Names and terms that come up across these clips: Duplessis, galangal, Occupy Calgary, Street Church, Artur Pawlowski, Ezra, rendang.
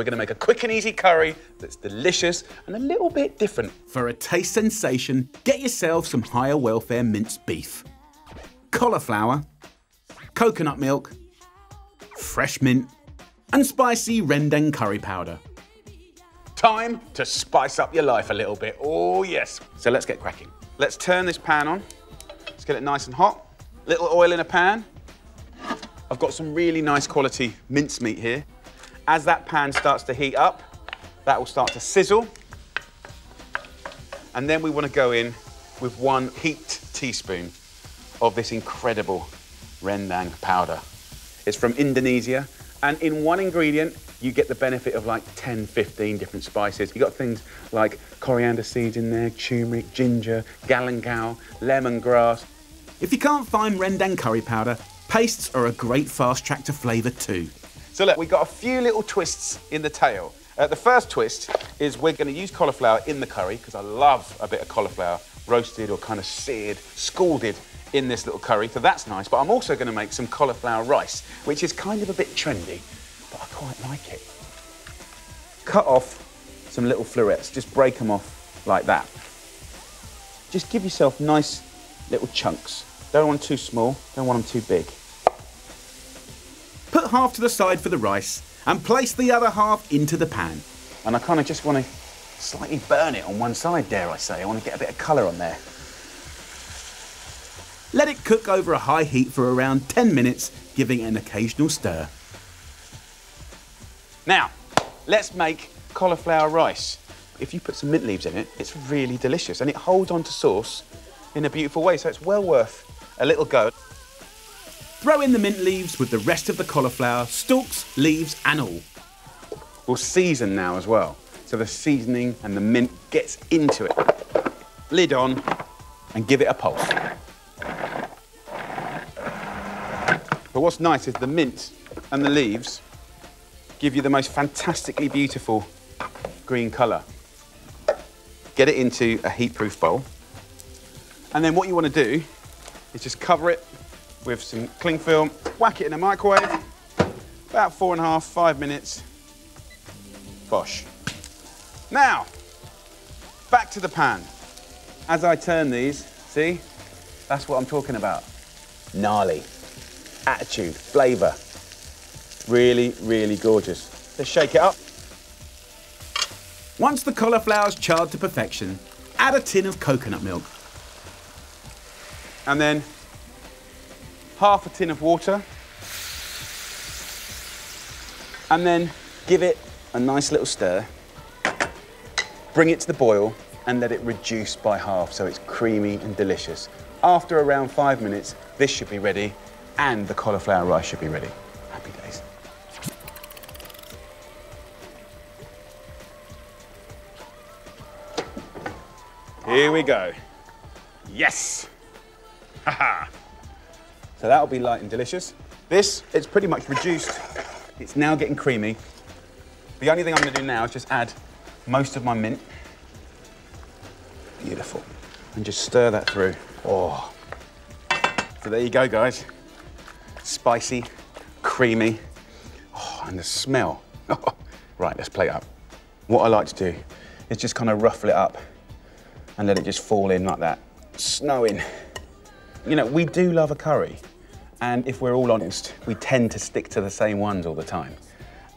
We're going to make a quick and easy curry that's delicious and a little bit different. For a taste sensation, get yourself some higher welfare minced beef, cauliflower, coconut milk, fresh mint, and spicy rendang curry powder. Time to spice up your life a little bit. Oh, yes. So let's get cracking. Let's turn this pan on. Let's get it nice and hot. Little oil in a pan. I've got some really nice quality mincemeat here. As that pan starts to heat up, that will start to sizzle. And then we want to go in with 1 heaped teaspoon of this incredible rendang powder. It's from Indonesia, and in one ingredient, you get the benefit of like 10, 15 different spices. You've got things like coriander seeds in there, turmeric, ginger, galangal, lemongrass. If you can't find rendang curry powder, pastes are a great fast track to flavour too. So look, we've got a few little twists in the tale. The first twist is we're going to use cauliflower in the curry, because I love a bit of cauliflower roasted or kind of seared, scalded in this little curry, so that's nice. But I'm also going to make some cauliflower rice, which is kind of a bit trendy, but I quite like it. Cut off some little florets, just break them off like that. Just give yourself nice little chunks. Don't want them too small, don't want them too big. Put half to the side for the rice and place the other half into the pan. And I kind of just want to slightly burn it on one side, dare I say. I want to get a bit of colour on there. Let it cook over a high heat for around 10 minutes, giving it an occasional stir. Now, let's make cauliflower rice. If you put some mint leaves in it, it's really delicious and it holds on to sauce in a beautiful way, so it's well worth a little go. Throw in the mint leaves with the rest of the cauliflower, stalks, leaves and all. We'll season now as well, so the seasoning and the mint gets into it. Lid on and give it a pulse. But what's nice is the mint and the leaves give you the most fantastically beautiful green colour. Get it into a heat-proof bowl. And then what you want to do is just cover it with some cling film, whack it in the microwave, about 4.5–5 minutes, bosh. Now, back to the pan. As I turn these, see? That's what I'm talking about. Gnarly. Attitude, flavour. Really, really gorgeous. Let's shake it up. Once the cauliflower's charred to perfection, add a tin of coconut milk. And then half a tin of water. And then give it a nice little stir. Bring it to the boil and let it reduce by half so it's creamy and delicious. After around 5 minutes, this should be ready and the cauliflower rice should be ready. Happy days. Here we go. Yes! Haha! So that'll be light and delicious. This, it's pretty much reduced. It's now getting creamy. The only thing I'm going to do now is just add most of my mint. Beautiful. And just stir that through. Oh. So there you go, guys. Spicy, creamy. Oh, and the smell. Oh. Right, let's plate up. What I like to do is just kind of ruffle it up and let it just fall in like that. Snowing. You know, we do love a curry, and if we're all honest, we tend to stick to the same ones all the time.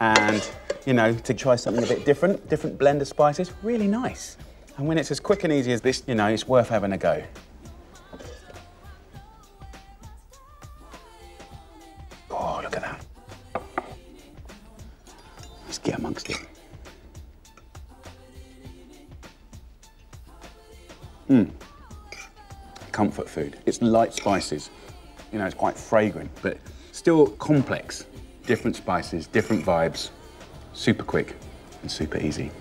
And, you know, to try something a bit different, different blend of spices, really nice. And when it's as quick and easy as this, you know, it's worth having a go. Oh, look at that. Let's get amongst it. Mmm. Comfort food. It's light spices, you know, it's quite fragrant, but still complex. Different spices, different vibes, super quick and super easy.